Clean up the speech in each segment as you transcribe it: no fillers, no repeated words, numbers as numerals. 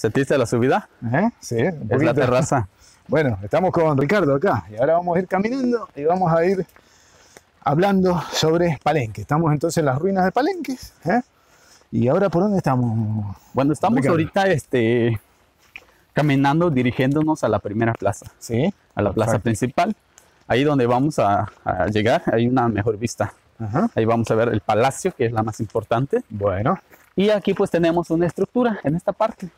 ¿Sentiste la subida? Ajá, sí. Es la terraza. Bueno, estamos con Ricardo acá y ahora vamos a ir caminando y vamos a ir hablando sobre Palenque. Estamos entonces en las ruinas de Palenque. ¿Y ahora por dónde estamos? Bueno, estamos Ricardo ahorita caminando, dirigiéndonos a la primera plaza. Sí. A la plaza principal. Ahí donde vamos a llegar hay una mejor vista. Ajá. Ahí vamos a ver el palacio, que es la más importante. Bueno. Y aquí pues tenemos una estructura en esta parte.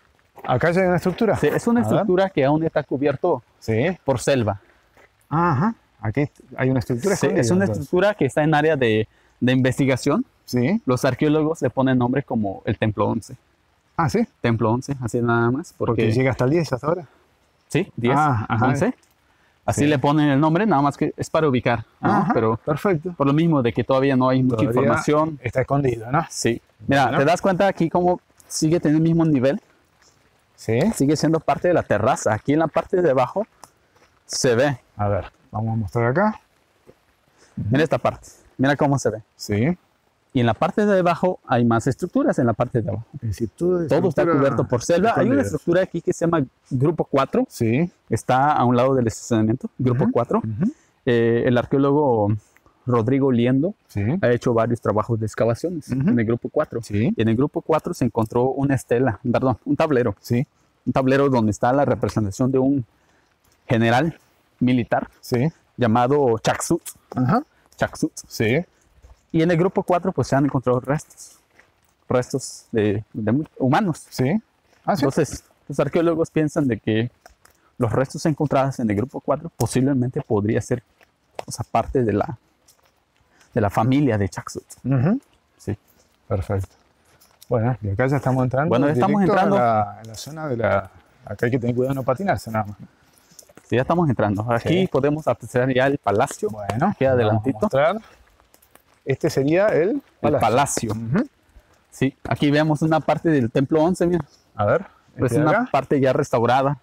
¿Acá hay una estructura? Sí, es una estructura que aún está cubierto por selva. Ajá. Aquí hay una estructura. Sí, es una estructura que está en área de investigación. Sí. Los arqueólogos le ponen nombre como el Templo 11. Ah, ¿sí? Templo 11, así nada más. Porque llega hasta el 10 hasta ahora. Sí, 10, 11. Así le ponen el nombre, nada más que es para ubicar, ¿no? Ajá, pero perfecto. Por lo mismo de que todavía no hay mucha información. Está escondido, ¿no? Sí. Mira, ¿te das cuenta aquí cómo sigue teniendo el mismo nivel? Sí. Sigue siendo parte de la terraza. Aquí en la parte de abajo se ve. A ver, vamos a mostrar acá. Mira esta parte. Mira cómo se ve. Sí. Y en la parte de abajo hay más estructuras en la parte de abajo. Todo está cubierto por selva. Hay una estructura aquí que se llama Grupo 4. Sí. Está a un lado del estacionamiento, Grupo 4. El arqueólogo Rodrigo Liendo ha hecho varios trabajos de excavaciones en el Grupo 4. Sí. Y en el Grupo 4 se encontró una estela, perdón, un tablero. Sí. Un tablero donde está la representación de un general militar llamado Chak Sutz'. Ajá. Chak Sutz'. Sí. Y en el Grupo 4 pues se han encontrado restos de humanos. Sí. Ah, sí. Entonces, los arqueólogos piensan de que los restos encontrados en el Grupo 4 posiblemente podría ser parte de la familia de Chak Sutz'. Sí. Perfecto. Bueno, y acá ya estamos entrando. Bueno, estamos entrando a la zona de la... Acá hay que tener cuidado de no patinarse nada más. Sí, ya estamos entrando. Aquí podemos acceder ya al palacio. Bueno, aquí adelantito. Este sería el palacio. Sí, aquí vemos una parte del Templo 11, mira. A ver. Pues una parte ya restaurada.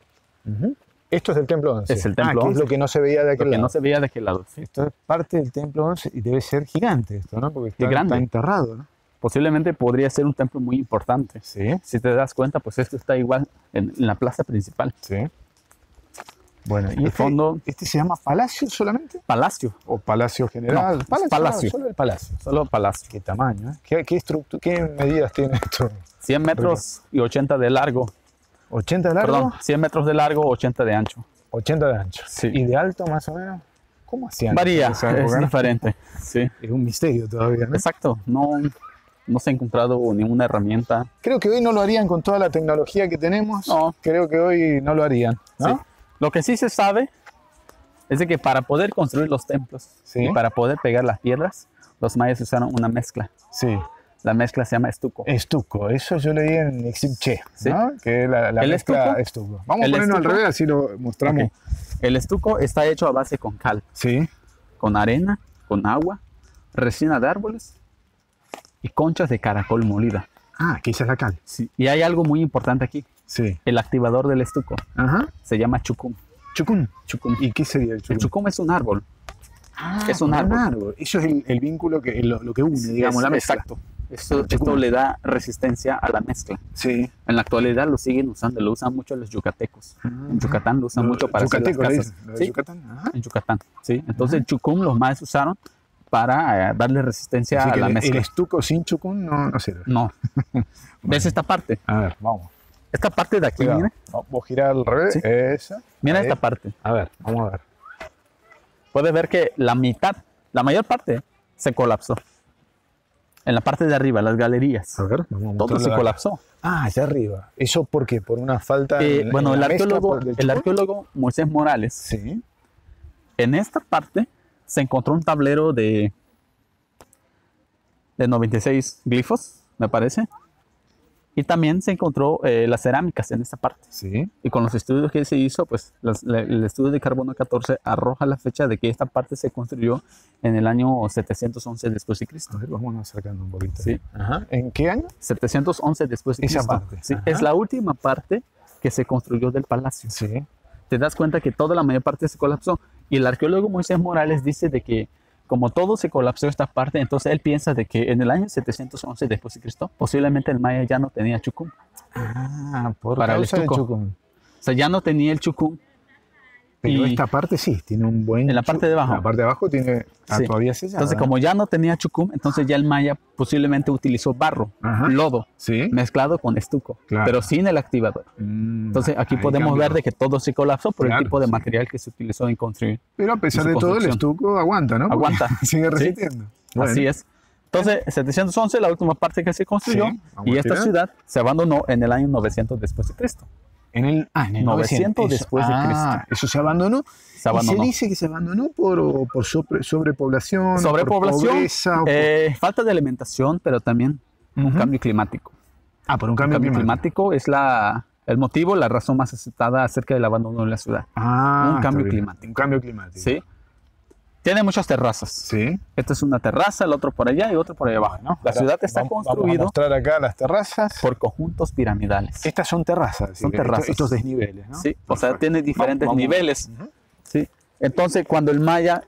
Esto es el Templo 11. Es el Templo 11. Es lo que no se veía de aquel lado. Lo que no se veía de aquel lado. Sí. Esto es parte del Templo 11 y debe ser gigante esto, ¿no? Porque está enterrado, ¿no? Posiblemente podría ser un templo muy importante. Sí. Si te das cuenta, pues esto está igual en la plaza principal. Sí. Bueno, y el fondo... ¿Este se llama Palacio solamente? Palacio. ¿O Palacio General? No, Palacio. Palacio. Solo el Palacio. Solo Palacio. ¿Qué tamaño? ¿Qué medidas tiene esto? 100 metros y 80 de largo. ¿80 de largo? Perdón, 100 metros de largo, 80 de ancho. 80 de ancho. Sí. ¿Y de alto más o menos? ¿Cómo hacían? Varía, es diferente. Sí. Es un misterio todavía, ¿no? Exacto. No se ha encontrado ninguna herramienta. Creo que hoy no lo harían con toda la tecnología que tenemos. No. Creo que hoy no lo harían, ¿no? Sí. Lo que sí se sabe es de que para poder construir los templos y para poder pegar las piedras, los mayas usaron una mezcla. Sí. La mezcla se llama estuco. Estuco, eso yo leí en Eximche, ¿no? Que es la mezcla estuco. Vamos a ponerlo al revés, así lo mostramos. El estuco está hecho a base con cal, con arena, con agua, resina de árboles y conchas de caracol molida. Ah, que esa es la cal. Sí. Y hay algo muy importante aquí. Sí. El activador del estuco se llama chucum. ¿Chucum? Chucum. ¿Y qué sería el chucum? El chucum es un árbol. Ah, es un árbol. Eso es el vínculo, lo que une, digamos, la mezcla. Exacto. Esto le da resistencia a la mezcla. Sí. En la actualidad lo siguen usando, lo usan mucho los yucatecos. En Yucatán lo usan mucho para hacer las casas. ¿En Yucatán? En Yucatán, sí. Entonces el chucum los mayas usaron para darle resistencia a la mezcla. El estuco sin chucum no sirve. No. Bueno. ¿Ves esta parte? A ver, vamos. Esta parte de aquí, mira. Voy a girar al revés. Sí. Esa. Mira esta parte. A ver, vamos a ver. Puedes ver que la mitad, la mayor parte, se colapsó. En la parte de arriba, las galerías. A ver, vamos a todo se colapsó. Ah, allá arriba. ¿Eso por qué? ¿Por una falta de... bueno, el arqueólogo Moisés Morales. Sí. En esta parte se encontró un tablero de 96 glifos, me parece. Y también se encontró las cerámicas en esta parte. Sí. Y con los estudios que se hizo, pues el estudio de carbono 14 arroja la fecha de que esta parte se construyó en el año 711 después de Cristo. A ver, vámonos acercando un poquito. Sí. Ajá. ¿En qué año? 711 después de Cristo. Esa parte. Sí, es la última parte que se construyó del palacio. Sí. Te das cuenta que toda la mayor parte se colapsó. Y el arqueólogo Moisés Morales dice de que como todo se colapsó esta parte, entonces él piensa de que en el año 711 después de Cristo, posiblemente el maya ya no tenía chucum. Ah, para causa el chucum. O sea, ya no tenía el chucum. Pero esta parte sí, tiene un buen... En la parte de abajo. La parte de abajo tiene... Sí. Todavía sellada. Entonces, como ya no tenía chucum, entonces ya el maya posiblemente utilizó barro, lodo, mezclado con estuco, pero sin el activador. Entonces, aquí podemos ver de que todo se colapsó por el tipo de material que se utilizó en construir. Pero a pesar de todo, el estuco aguanta, ¿no? Aguanta. Sigue resistiendo. Bueno. Así es. Entonces, en 711, la última parte que se construyó, y esta ciudad se abandonó en el año 900 después de Cristo. En el 900 después de Cristo. Eso se abandonó. Se dice que se abandonó por sobrepoblación, por pobreza, falta de alimentación, pero también un cambio climático. Ah, por un cambio climático es el motivo, la razón más aceptada acerca del abandono de la ciudad. Ah, un cambio climático. Un cambio climático. Sí. Tiene muchas terrazas. Sí. Esta es una terraza, el otro por allá y otro por allá abajo, ¿no? La ciudad está construida. Vamos a mostrar acá las terrazas. Por conjuntos piramidales. Estas son terrazas. Son terrazas. Estos desniveles, ¿no? Sí. O sea, tiene diferentes niveles. Sí. Entonces, cuando el maya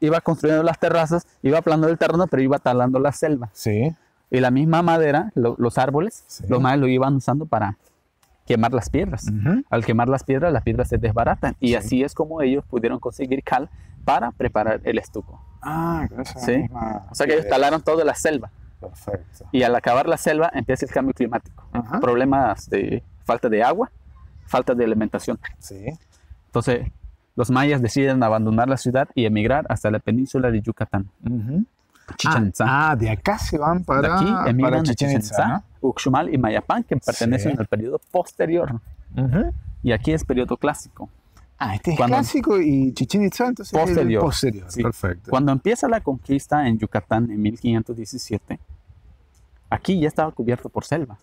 iba construyendo las terrazas, iba aplanando el terreno, pero iba talando la selva. Sí. Y la misma madera, los árboles, los mayas lo iban usando para quemar las piedras. Al quemar las piedras se desbaratan. Y así es como ellos pudieron conseguir cal para preparar el estuco. Ah, gracias. ¿Sí? O sea que ellos talaron toda la selva. Perfecto. Y al acabar la selva empieza el cambio climático. Problemas de falta de agua, falta de alimentación. Sí. Entonces, los mayas deciden abandonar la ciudad y emigrar hasta la península de Yucatán. Chichén Itzá. De acá se van para... De aquí emigran a Chichén Itzá, ¿no? Uxmal y Mayapán, que pertenecen al periodo posterior. Y aquí es periodo clásico. Ah, este es clásico y Chichén Itzá, entonces posterior. Sí. Perfecto. Cuando empieza la conquista en Yucatán en 1517, aquí ya estaba cubierto por selva.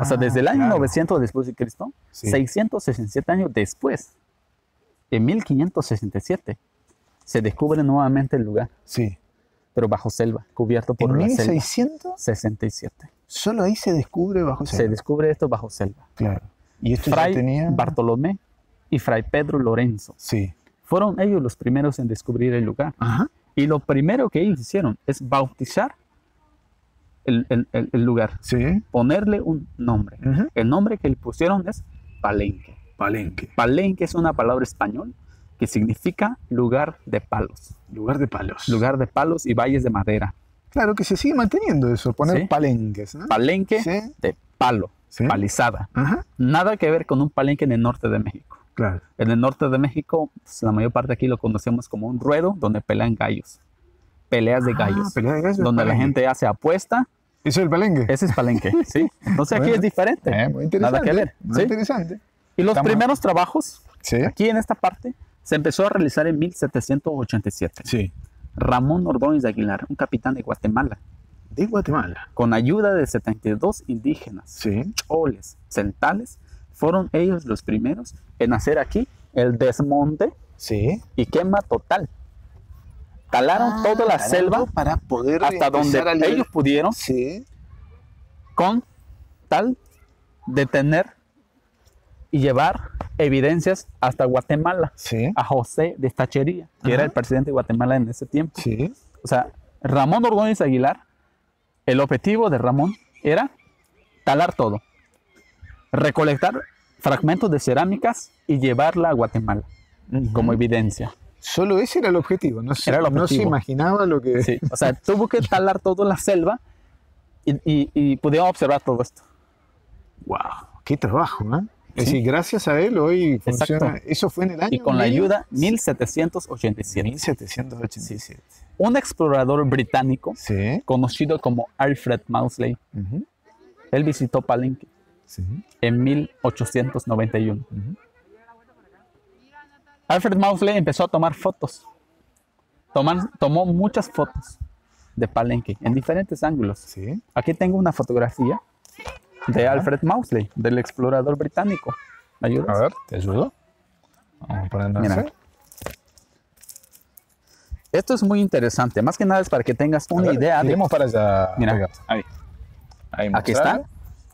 O sea, desde el año 900 después de Cristo, 667 años después, en 1567, se descubre nuevamente el lugar. Sí. Pero bajo selva, cubierto por la selva. ¿En 1667? Solo ahí se descubre bajo selva. Se descubre esto bajo selva. Claro. Y esto Fray Bartolomé y Fray Pedro Lorenzo. Sí. Fueron ellos los primeros en descubrir el lugar. Ajá. Y lo primero que ellos hicieron es bautizar el lugar. Sí. Ponerle un nombre. El nombre que le pusieron es Palenque. Palenque. Palenque es una palabra española que significa lugar de palos. Lugar de palos. Lugar de palos y valles de madera. Claro que se sigue manteniendo eso, poner palenques, ¿no? Palenque de palo, palizada. Nada que ver con un palenque en el norte de México. Claro. En el norte de México, pues, la mayor parte aquí lo conocemos como un ruedo donde pelean gallos. Peleas de gallos. Pelea de gallos. Donde la gente hace apuesta. ¿Eso es el palenque? Ese es palenque, sí. Entonces aquí es diferente. Muy interesante. Nada que ver. Muy interesante. Y los primeros trabajos, aquí en esta parte, se empezó a realizar en 1787. Sí. Ramón Ordóñez de Aguilar, un capitán de Guatemala. ¿De Guatemala? Con ayuda de 72 indígenas, choles, tzeltales, fueron ellos los primeros en hacer aquí el desmonte y quema total. Talaron toda la selva para poder hasta donde ellos pudieron con tal de tener y llevar evidencias hasta Guatemala, a José de Estachería, que era el presidente de Guatemala en ese tiempo. O sea, Ramón Ordóñez Aguilar, el objetivo de Ramón era talar todo, recolectar fragmentos de cerámicas y llevarla a Guatemala como evidencia. Solo ese era el objetivo, no se imaginaba lo que... Sí. O sea, tuvo que talar toda la selva y pudieron observar todo esto. ¡Wow! ¡Qué trabajo, ¿eh? Es decir, gracias a él hoy funciona. Exacto. Eso fue en el año... Y con la ayuda, 1787. 1787. Un explorador británico, conocido como Alfred Maudslay, él visitó Palenque en 1891. Alfred Maudslay empezó a tomar fotos. Tomó muchas fotos de Palenque en diferentes ángulos. Aquí tengo una fotografía de Alfred Maudslay, del explorador británico. ¿Me ayudas? A ver, ¿te ayudo? Vamos a ponerlo. Mira. Esto es muy interesante. Más que nada es para que tengas una idea de... Iremos para allá. Mira, ahí aquí está.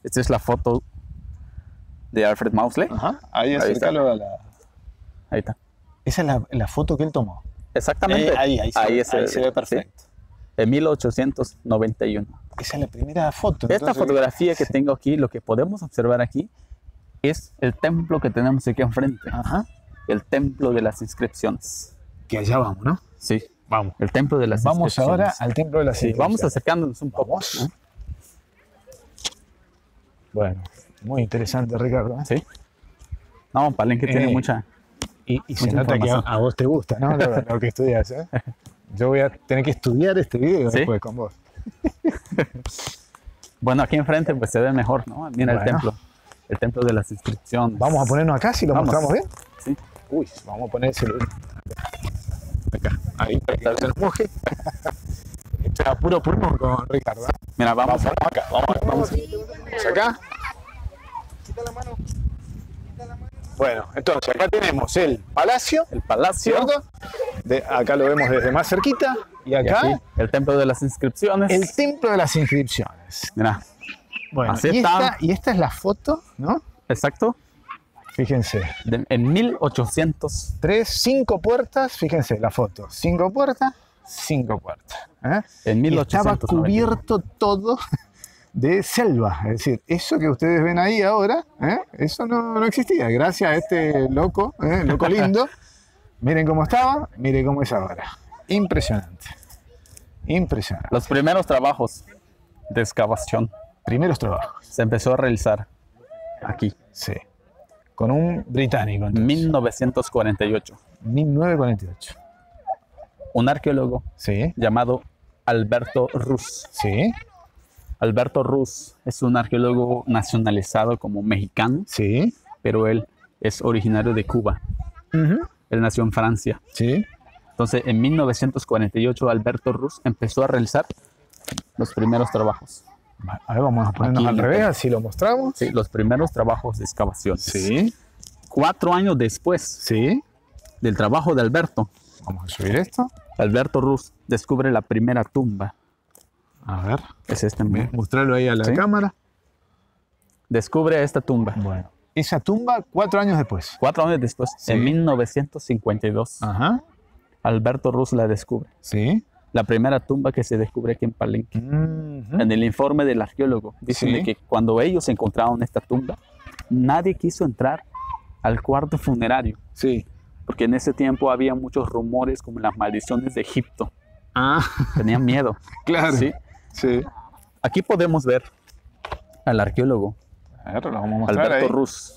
Esta es la foto de Alfred Maudslay. Ahí acércalo a la... Ahí está. Esa es la foto que él tomó. Exactamente. Ahí se ve perfecto. En 1891. Esa es la primera foto. Entonces, esta fotografía que tengo aquí, lo que podemos observar aquí, es el templo que tenemos aquí enfrente. Ajá. El templo de las inscripciones. Que allá vamos, ¿no? Sí. Vamos. El templo de las inscripciones. Vamos ahora al templo de las inscripciones. Vamos acercándonos un poco. ¿Eh? Bueno, muy interesante, Ricardo. Sí. No, Palenque tiene mucha... Y se nota que a vos te gusta, ¿no? Lo que estudias, ¿eh? Yo voy a tener que estudiar este video, ¿sí?, después con vos. Bueno, aquí enfrente pues se ve mejor, ¿no? Mira, bueno, el templo. El templo de las inscripciones. Vamos a ponernos acá, si lo mostramos bien. Sí. Uy, vamos a poner el celular. Acá, ahí, para que se nos moje. Esto era puro pulmón con Ricardo. Mira, vamos acá. Vamos acá. Quita la mano. Bueno, entonces acá tenemos el palacio. El palacio. Acá lo vemos desde más cerquita. Y acá... Y aquí, el templo de las inscripciones. El templo de las inscripciones. Mirá. Bueno, así y esta es la foto, ¿no? Exacto. Fíjense. En 1803. 5 puertas, fíjense la foto. 5 puertas, 5 puertas. ¿Eh? En 1803. Estaba cubierto todo de selva. Es decir, eso que ustedes ven ahí ahora, ¿eh?, eso no existía. Gracias a este loco, ¿eh?, loco lindo. Miren cómo estaba, miren cómo es ahora. Impresionante. Impresionante. Los primeros trabajos de excavación. Primeros trabajos. Se empezó a realizar aquí. Sí. Con un británico. Entonces. 1948. 1948. Un arqueólogo, sí, llamado Alberto Ruz. Sí. Alberto Ruz es un arqueólogo nacionalizado como mexicano. Sí. Pero él es originario de Cuba. Uh-huh. Él nació en Francia. Sí. Entonces, en 1948, Alberto Ruz empezó a realizar los primeros trabajos. Ahora vamos a ponernos al revés, así lo mostramos. Sí, los primeros trabajos de excavación. Sí. 4 años después, sí, del trabajo de Alberto. Vamos a subir esto. Alberto Ruz descubre la primera tumba. A ver. Es esta. Mostrarlo ahí a la, ¿sí?, cámara. Descubre esta tumba. Bueno. Esa tumba 4 años después. 4 años después, sí, en 1952. Ajá. Alberto Ruz la descubre. Sí. La primera tumba que se descubre aquí en Palenque. Uh-huh. En el informe del arqueólogo dicen, sí, que cuando ellos encontraron esta tumba, nadie quiso entrar al cuarto funerario. Sí. Porque en ese tiempo había muchos rumores como las maldiciones de Egipto. Ah. Tenían miedo. Claro. ¿Sí? Sí. Aquí podemos ver al arqueólogo. A ver, lo vamos a mostrar Alberto ahí. Ruz.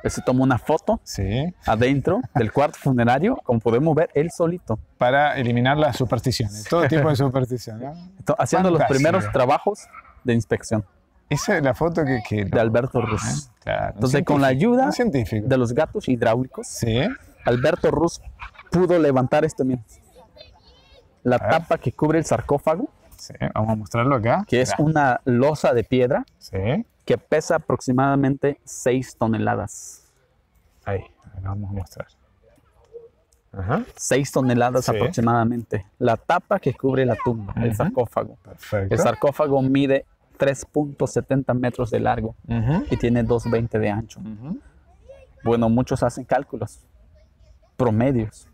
Él se tomó una foto, sí, adentro del cuarto funerario, como podemos ver, él solito. Para eliminar las supersticiones, todo tipo de supersticiones, ¿no? Haciendo los primeros trabajos de inspección. Esa es la foto que de Alberto Ruz. Claro, entonces, con la ayuda de los gatos hidráulicos, sí, Alberto Ruz pudo levantar esto mismo. La tapa que cubre el sarcófago. Sí, vamos a mostrarlo acá. Que es una losa de piedra. Sí. Que pesa aproximadamente 6 toneladas. Ahí, lo vamos a mostrar. Ajá. 6 toneladas, sí, aproximadamente. La tapa que cubre la tumba, ajá, el sarcófago. Perfecto. El sarcófago mide 3.70 metros de largo, ajá, y tiene 2.20 de ancho. Ajá. Bueno, muchos hacen cálculos, promedios.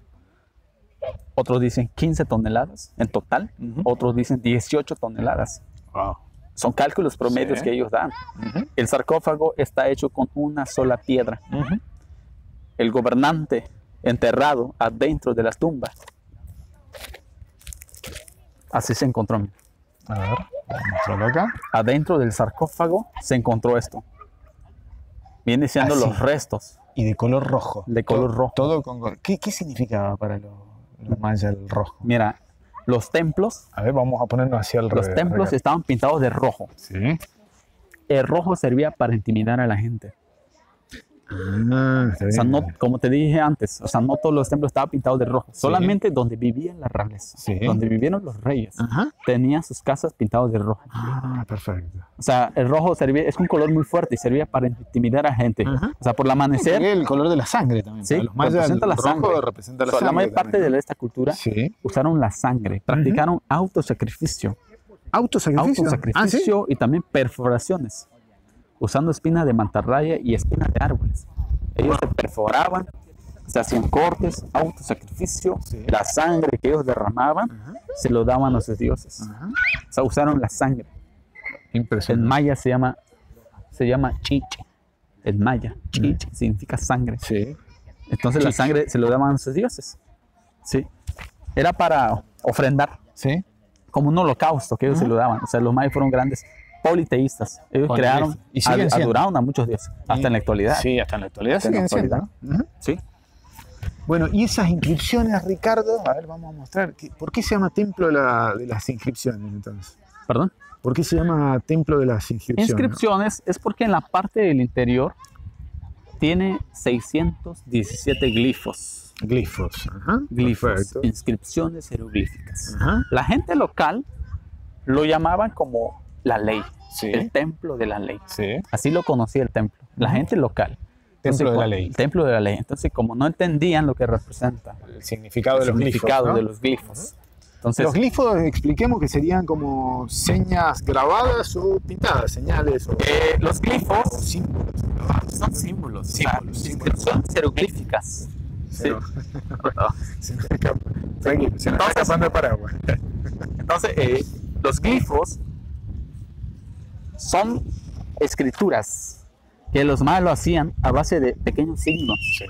Otros dicen 15 toneladas en total, ajá, otros dicen 18 toneladas. Wow. Son cálculos promedios, sí, que ellos dan. Uh-huh. El sarcófago está hecho con una sola piedra. Uh-huh. El gobernante enterrado adentro de las tumbas. Así se encontró. A ver, mostrarlo acá. Adentro del sarcófago se encontró esto. Viene siendo los restos. Y de color rojo. De color rojo. Todo con... ¿Qué significaba para los mayas el rojo? Mira... Los templos... A ver, vamos a ponernos hacia el revés. Los templos estaban pintados de rojo. Sí. El rojo servía para intimidar a la gente. Ah, o sea, no, como te dije antes, o sea, no todos los templos estaban pintados de rojo. Sí. Solamente donde vivían la realeza, sí, donde vivieron los reyes, ajá, tenían sus casas pintadas de rojo. Ah, perfecto. O sea, el rojo servía, es un color muy fuerte y servía para intimidar a gente. Ajá. O sea, por el amanecer... Sí, el color de la sangre también. Sí, los mayas, representa la sangre. Representa la sangre. La mayor parte de esta cultura, sí, usaron la sangre, practicaron, ajá, autosacrificio. ¿Autosacrificio? Autosacrificio, ah, ¿sí?, y también perforaciones. Usando espinas de mantarraya y espinas de árboles. Ellos se perforaban, se hacían cortes, autosacrificio, sí, la sangre que ellos derramaban, uh-huh, se lo daban a sus dioses. Ajá. O sea, usaron la sangre. Impresionante. En maya se llama chiche. En maya, chiche significa sangre. Sí. Entonces chiche, la sangre se lo daban a sus dioses. Sí. Era para ofrendar. Sí. Como un holocausto que ellos se lo daban. O sea, los mayas fueron grandes politeístas. Ellos crearon y adoraron a muchos dioses. Hasta en la actualidad. Sí, hasta en la actualidad. Hasta en la actualidad. Sí. Bueno, y esas inscripciones, Ricardo, a ver, vamos a mostrar. ¿Por qué se llama Templo de las Inscripciones, entonces? ¿Perdón? ¿Por qué se llama Templo de las Inscripciones? Inscripciones es porque en la parte del interior tiene 617 glifos. Glifos, ajá. Glifos, perfecto. Inscripciones jeroglíficas. Ajá. La gente local lo llamaban como la ley, sí, el Templo de la Ley. Sí. Así lo conocía el templo, la gente local. Templo de la Ley. El Templo de la Ley. Entonces, como no entendían lo que representa el significado de los glifos, ¿no? Entonces, los glifos, expliquemos que serían como señas grabadas o pintadas, señales. O... los glifos símbolos, son símbolos. Símbolos. Son jeroglíficas. Se nos está pasando el paraguas. Entonces, los glifos son escrituras que los mayas lo hacían a base de pequeños signos. Sí.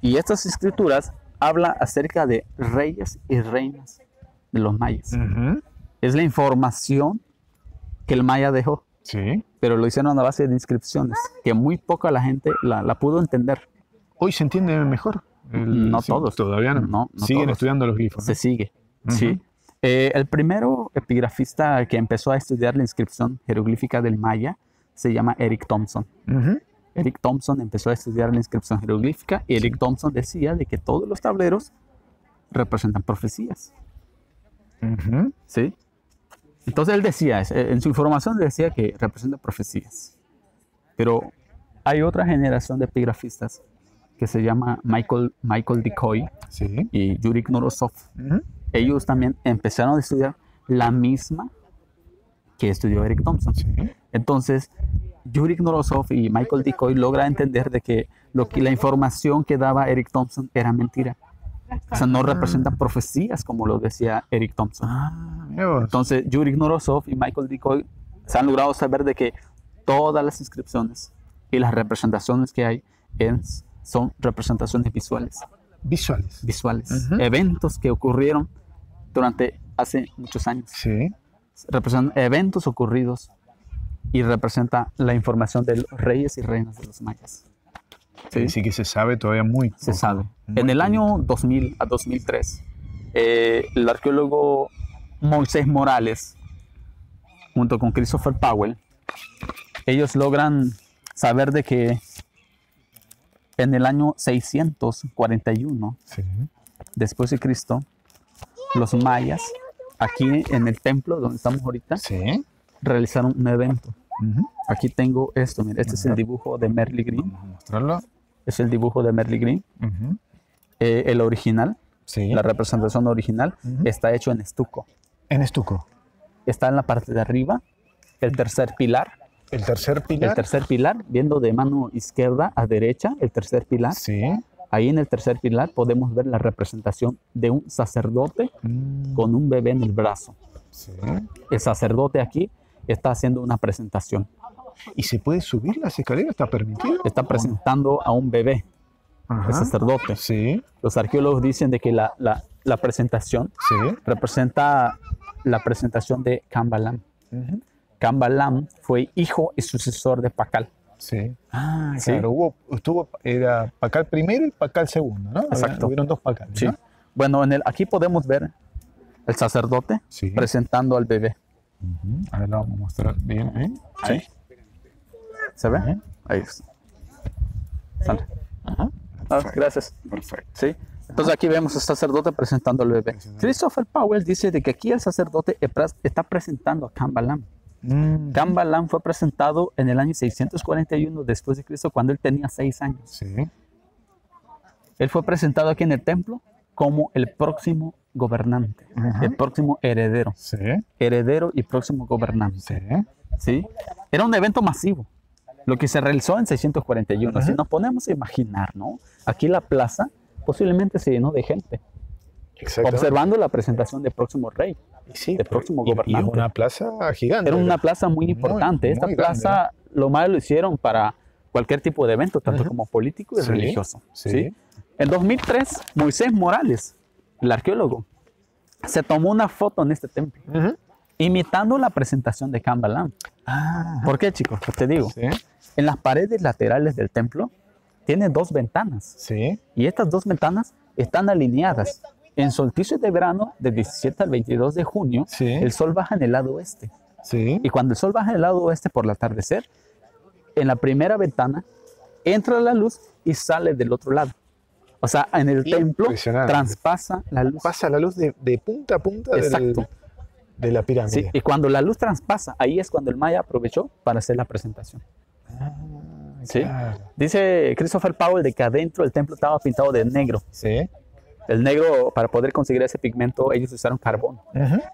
Y estas escrituras hablan acerca de reyes y reinas de los mayas. Uh-huh. Es la información que el maya dejó. Sí. Pero lo hicieron a base de inscripciones, que muy poca la gente la pudo entender. ¿Hoy se entiende mejor? No todos. Todavía no. No siguen todos estudiando los glifos. Se sigue. Uh-huh. Sí. El primero epigrafista que empezó a estudiar la inscripción jeroglífica del maya se llama Eric Thompson. Uh-huh. Eric Thompson empezó a estudiar la inscripción jeroglífica y Eric Thompson decía de que todos los tableros representan profecías. Uh-huh. ¿Sí? Entonces él decía, en su información decía que representa profecías. Pero hay otra generación de epigrafistas que se llama Michael Decoy, ¿sí?, y Yuri Knorozov. Uh-huh. Ellos también empezaron a estudiar la misma que estudió Eric Thompson. Sí. Entonces, Yuri Knorozov y Michael Decoy logra entender de que, la información que daba Eric Thompson era mentira. O sea, no representan profecías como lo decía Eric Thompson. Entonces, Yuri Knorozov y Michael Decoy se han logrado saber de que todas las inscripciones y las representaciones que hay son representaciones visuales. Visuales. Visuales. Uh-huh. Eventos que ocurrieron durante hace muchos años. Sí. Representan eventos ocurridos y representa la información de los reyes y reinas de los mayas. Sí, así que se sabe todavía muy poco. Se sabe. En el año 2000 a 2003, el arqueólogo Moisés Morales, junto con Christopher Powell, ellos logran saber de que en el año 641, sí, después de Cristo, los mayas, aquí en el templo donde estamos ahorita, sí, realizaron un evento. Uh-huh. Aquí tengo esto, mira, este es el dibujo de Merle Green. Vamos a mostrarlo. Es el dibujo de Merle Green. Uh-huh. El original, sí, la representación original, uh-huh, está hecho en estuco. En estuco. Está en la parte de arriba, el tercer pilar. El tercer pilar. El tercer pilar, viendo de mano izquierda a derecha, el tercer pilar. Sí. Ahí en el tercer pilar podemos ver la representación de un sacerdote con un bebé en el brazo. Sí. El sacerdote aquí está haciendo una presentación. ¿Y se puede subir las escaleras? ¿Está permitido? Está presentando a un bebé, el sacerdote. Sí. Los arqueólogos dicen de que la presentación, sí, representa la presentación de Kan Bahlam. Uh-huh. Kan Bahlam fue hijo y sucesor de Pakal. Sí. Ah, sí, claro. Era Pakal primero y Pakal segundo, ¿no? Exacto. Hubieron dos Pakal, ¿no? Sí. Bueno, aquí podemos ver el sacerdote, sí, presentando al bebé. Uh-huh. Ahora lo vamos a mostrar bien. Sí. Ahí. ¿Se ve? Uh-huh. Ahí está. Sale. Uh-huh. Gracias. Perfecto. Sí. Entonces aquí vemos al sacerdote presentando al bebé. Christopher Powell dice de que aquí el sacerdote está presentando a Kan Bahlam. Kan Bahlam fue presentado en el año 641 después de Cristo, cuando él tenía 6 años. Sí. Él fue presentado aquí en el templo como el próximo gobernante, uh-huh, el próximo heredero. Sí. Heredero y próximo gobernante. Sí. ¿Sí? Era un evento masivo, lo que se realizó en 641. Uh-huh. Si nos ponemos a imaginar, ¿no? Aquí la plaza posiblemente se llenó de gente. observando la presentación del próximo rey, sí, del próximo gobernante. Y una plaza gigante. Era una plaza muy importante. Esta plaza, lo más lo hicieron para cualquier tipo de evento, tanto como político y religioso. ¿Sí? En 2003, Moisés Morales, el arqueólogo, se tomó una foto en este templo, imitando la presentación de Kan Bahlam. ¿Por qué, chicos? Pues te digo, en las paredes laterales del templo tiene dos ventanas. Y estas dos ventanas están alineadas. En solsticio de verano, del 17 al 22 de junio, el sol baja en el lado oeste. Y cuando el sol baja en el lado oeste por el atardecer, en la primera ventana entra la luz y sale del otro lado. O sea, en el templo traspasa la luz. Pasa la luz de punta a punta de la pirámide. Y cuando la luz traspasa, ahí es cuando el maya aprovechó para hacer la presentación. Dice Christopher Powell de que adentro el templo estaba pintado de negro. El negro, para poder conseguir ese pigmento, ellos usaron carbón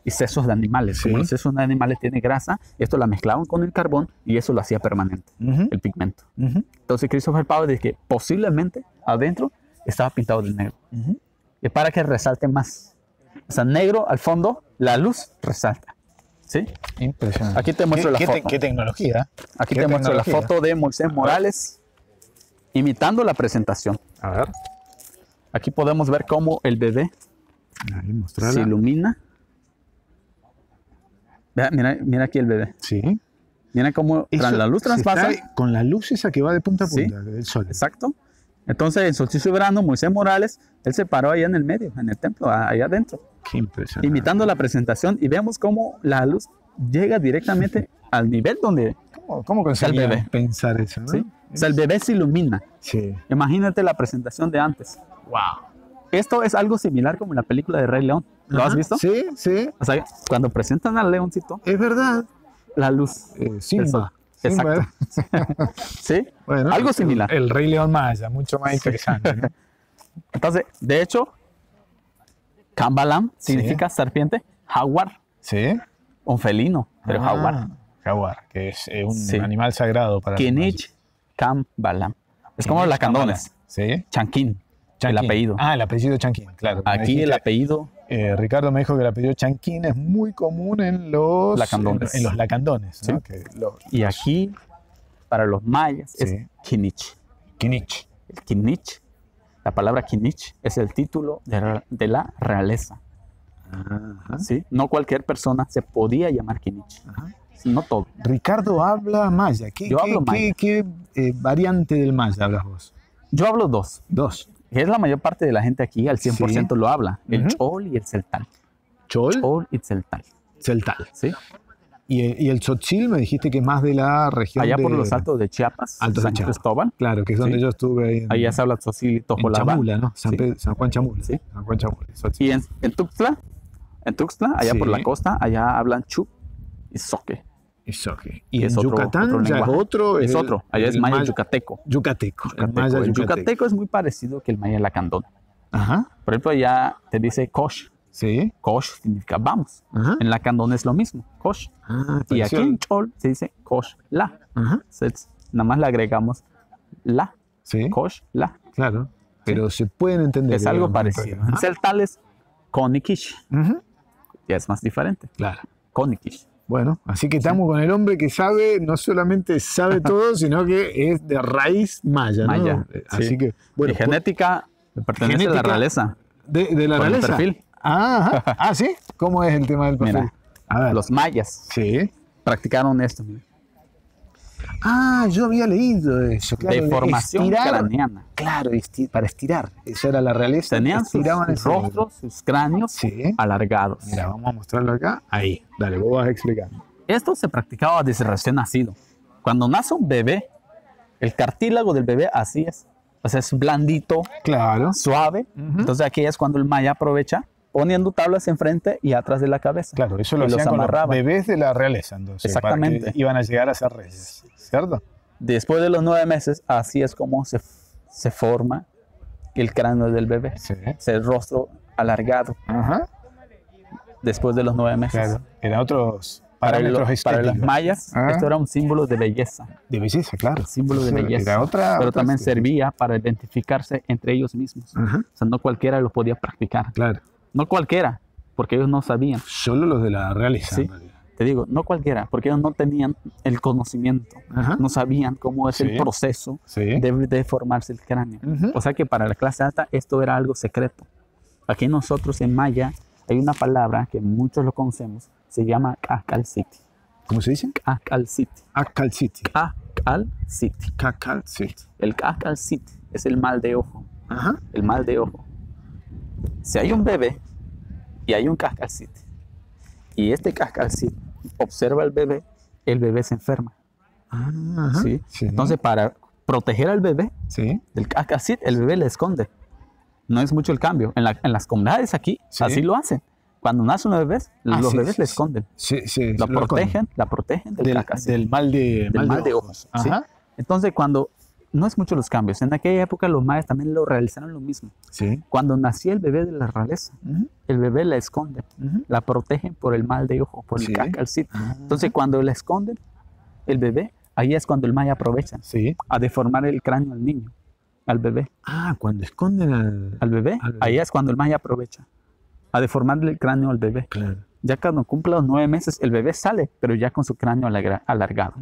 y sesos de animales. Como los sesos de animales tienen grasa, esto la mezclaban con el carbón y eso lo hacía permanente, el pigmento. Entonces Christopher Powell dice que posiblemente adentro estaba pintado de negro. Y para que resalte más. O sea, negro al fondo, la luz resalta. Impresionante. Aquí te muestro la foto. ¿Qué tecnología? Aquí te muestro la foto de Moisés Morales imitando la presentación. A ver. Aquí podemos ver cómo el bebé se ilumina. Mira, mira aquí el bebé. Mira cómo la luz traspasa. Con la luz esa que va de punta a punta del sol. Exacto. Entonces, en solsticio de verano, Moisés Morales, él se paró allá en el medio, en el templo, allá adentro. Qué impresionante. Imitando la presentación y vemos cómo la luz llega directamente al nivel donde... ¿Cómo conseguía pensar eso? ¿No? O sea, el bebé se ilumina. Imagínate la presentación de antes. Esto es algo similar como en la película de Rey León. ¿Lo has visto? Sí. O sea, cuando presentan al leoncito... Es verdad. La luz. Simba. Exacto. Bueno, algo similar. El Rey León maya, mucho más interesante, ¿no? Entonces, de hecho, Kan Bahlam significa serpiente, jaguar. Un felino, pero jaguar. Jaguar, que es un animal sagrado para... K'inich, Kan Bahlam. Es como las candones. Chanquín. El apellido. El apellido Chanquín, claro. Aquí el apellido... Ricardo me dijo que el apellido Chanquín es muy común en los lacandones. En los lacandones, ¿no? Y aquí, para los mayas, es k'inich. K'inich. El k'inich, la palabra k'inich, es el título de la realeza. No cualquier persona se podía llamar k'inich. No todo. Ricardo habla maya. ¿Qué variante del maya hablas vos? Yo hablo dos. Es la mayor parte de la gente aquí, al 100% lo habla. El chol y el tzeltal. ¿Chol? Chol y tzeltal. Tzeltal. ¿Y el tzotzil me dijiste que es más de la región allá por los altos de Chiapas, San Cristóbal. Claro, que es donde yo estuve. Allá se habla tzotzil y tojolaba. Chamula, ¿no? San Juan Chamula. San Juan Chamula. Y en Tuxtla, allá por la costa, allá hablan chup y soque. Y en Yucatán ya es otro. Es otro. Allá es maya yucateco. El yucateco es muy parecido que el maya lacandón. Por ejemplo, allá te dice kosh. Kosh significa vamos. En lacandón es lo mismo. Kosh. Y aquí en chol se dice kosh la. Nada más le agregamos la. Kosh la. Claro. Pero se pueden entender. Es algo parecido. En tzeltal es k'inich. Ya es más diferente. Claro. K'inich. Bueno, así que estamos con el hombre que sabe, no solamente sabe todo, sino que es de raíz maya, ¿no? Así que, bueno, y genética pertenece a la realeza. ¿De la realeza? El perfil. ¿Sí? ¿Cómo es el tema del perfil? Mira, a ver. Los mayas practicaron esto. Mira. Yo había leído eso. Claro, de formación craneana. Claro, para estirar. Esa era la realeza. Tenían sus rostros, sus cráneos alargados. Mira, vamos a mostrarlo acá. Ahí. Dale, vos vas explicando. Esto se practicaba desde recién nacido. Cuando nace un bebé, el cartílago del bebé así es. O sea, es blandito, suave. Entonces aquí es cuando el maya aprovecha poniendo tablas enfrente y atrás de la cabeza. Claro, eso lo hacían con los bebés de la realeza, entonces. Exactamente. Para que iban a llegar a ser reyes, ¿cierto? Después de los 9 meses, así es como se forma el cráneo del bebé. El rostro alargado. Después de los 9 meses. Claro, eran otros parámetros estéticos. Para los mayas, esto era un símbolo de belleza. De belleza, claro. Símbolo de belleza. Pero también servía para identificarse entre ellos mismos. O sea, no cualquiera lo podía practicar. Claro. No cualquiera, porque ellos no sabían. Solo los de la realeza. Sí, te digo, no cualquiera, porque ellos no tenían el conocimiento. Ajá. No sabían cómo es el proceso de formarse el cráneo. O sea que para la clase alta esto era algo secreto. Aquí nosotros en maya hay una palabra que muchos lo conocemos, se llama kakal siti. ¿Cómo se dice? Kakal siti. Kakal siti. Kakal siti. Kakal siti. El kakal siti es el mal de ojo. Ajá. El mal de ojo. Si hay un bebé y hay un kakal siti, y este kakal siti observa al bebé, el bebé se enferma. Ajá. ¿Sí? Sí. Entonces, para proteger al bebé del kakal siti, el bebé le esconde. No es mucho el cambio. En las comunidades aquí, así lo hacen. Cuando nacen los bebés, los bebés le esconden. La protegen del mal de ojos. ¿Sí? Entonces, cuando... No es mucho los cambios. En aquella época los mayas también lo realizaron lo mismo. Cuando nacía el bebé de la realeza, el bebé la esconde. La protegen por el mal de ojo, por el kakal siti. Entonces, cuando la esconden, el bebé, ahí es cuando el maya aprovecha a deformar el cráneo al niño. Al bebé. Ah, cuando esconden al bebé, ahí es cuando el maya aprovecha a deformarle el cráneo al bebé. Claro. Ya cuando cumpla los 9 meses, el bebé sale, pero ya con su cráneo alargado.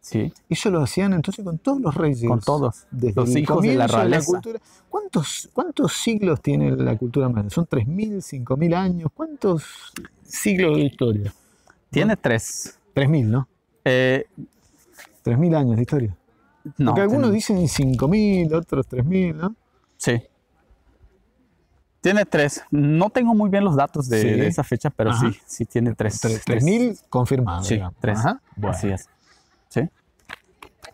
Sí. Y eso lo hacían entonces con todos los reyes. Con todos. Desde los hijos de la realeza. De la ¿Cuántos siglos tiene la cultura maya? ¿Son 3.000, 5.000 años? ¿Cuántos siglos de historia? Tiene 3. 3.000, ¿no? 3.000 años de historia. No, porque algunos dicen 5.000, otros 3.000, ¿no? Sí. Tiene 3. No tengo muy bien los datos de esa fecha, pero sí tiene 3. 3.000 confirmados. Sí, 3. Bueno. Así es. Sí.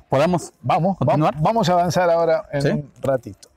¿Podemos continuar? Vamos a avanzar ahora en un ratito.